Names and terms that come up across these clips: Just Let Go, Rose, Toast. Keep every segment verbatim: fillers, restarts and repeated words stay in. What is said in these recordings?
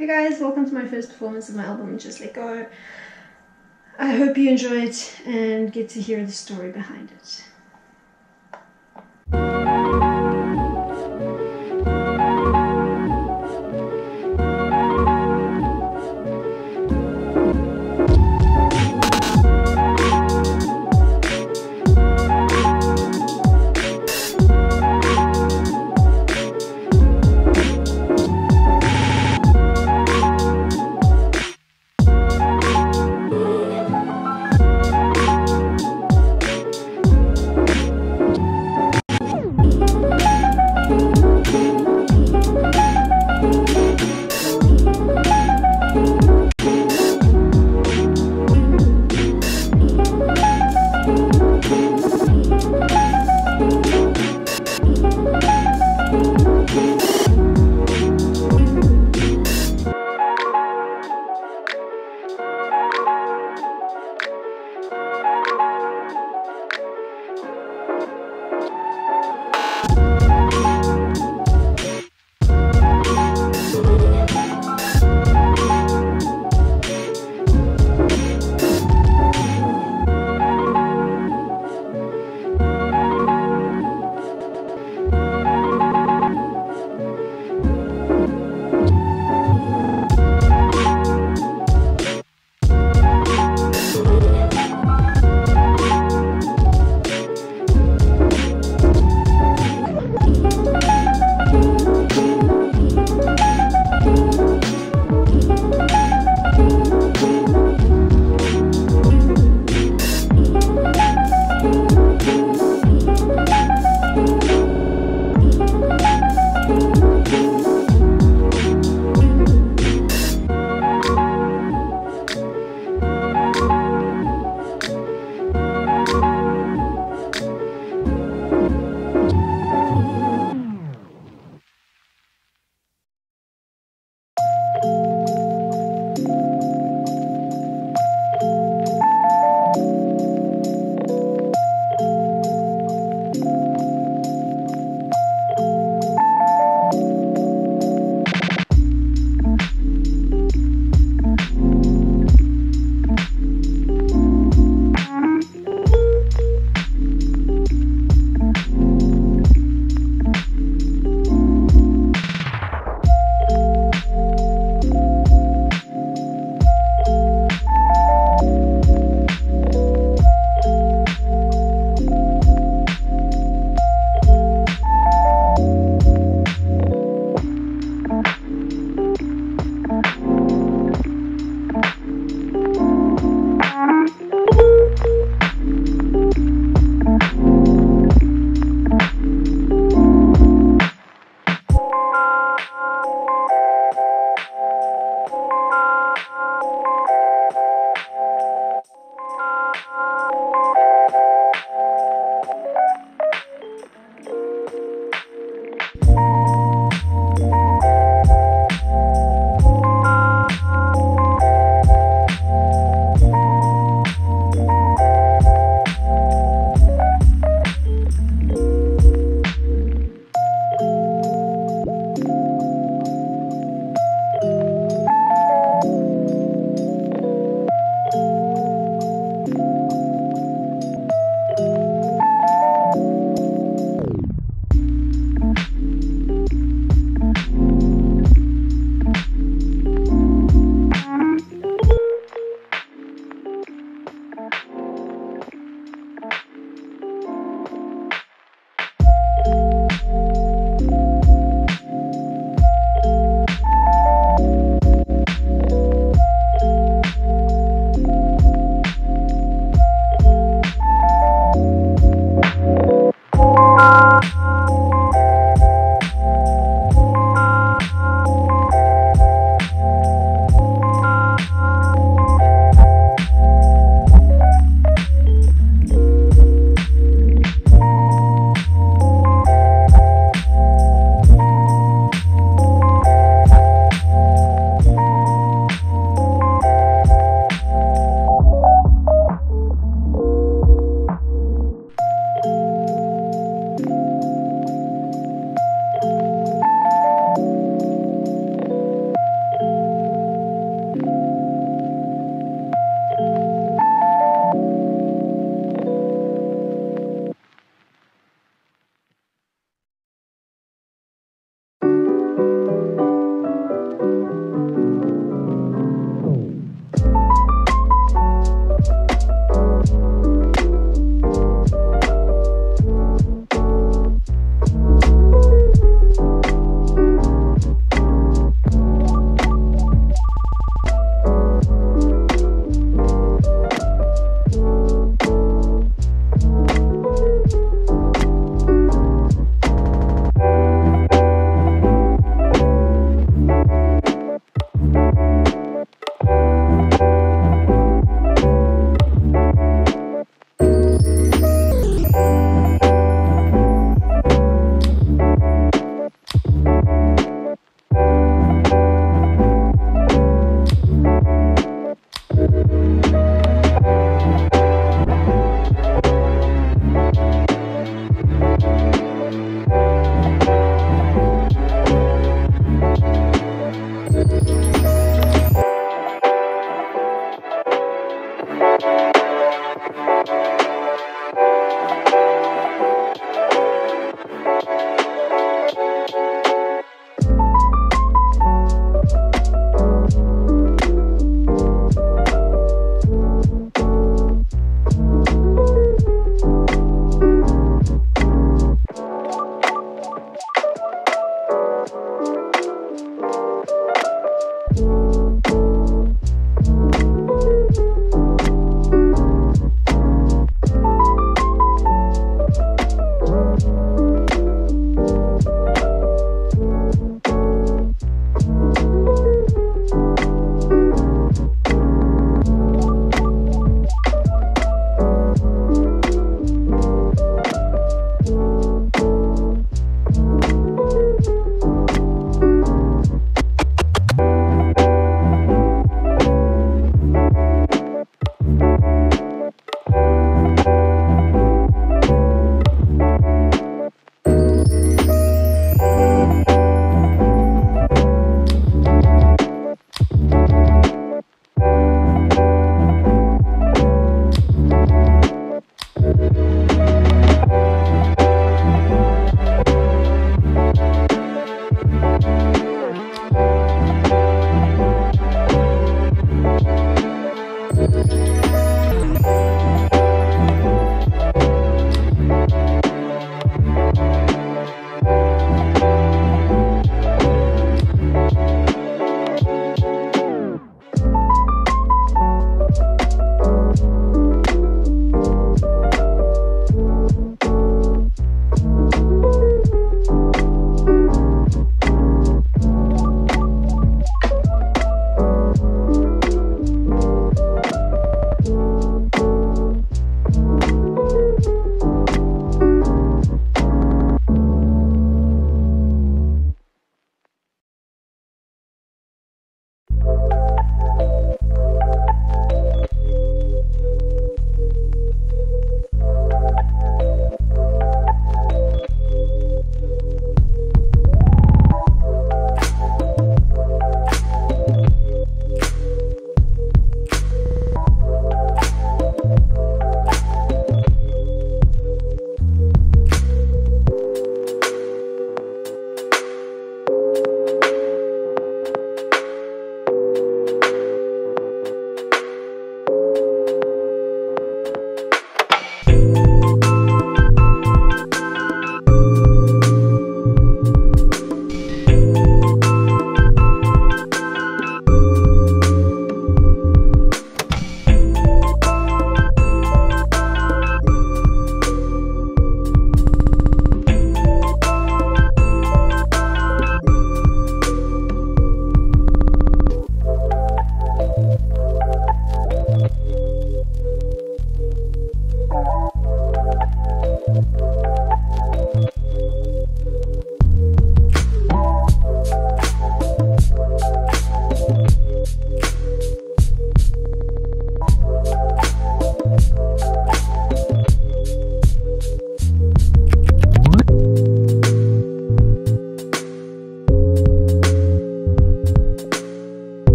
Hey guys, welcome to my first performance of my album Just Let Go. I hope you enjoy it and get to hear the story behind it. Thank you.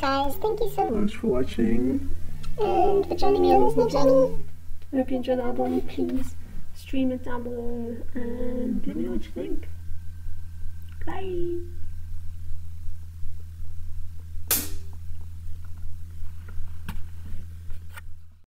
Guys, thank you so much for watching and for joining me on this new channel. I hope you enjoy the album. Please stream it down below and let me know what you think. Bye.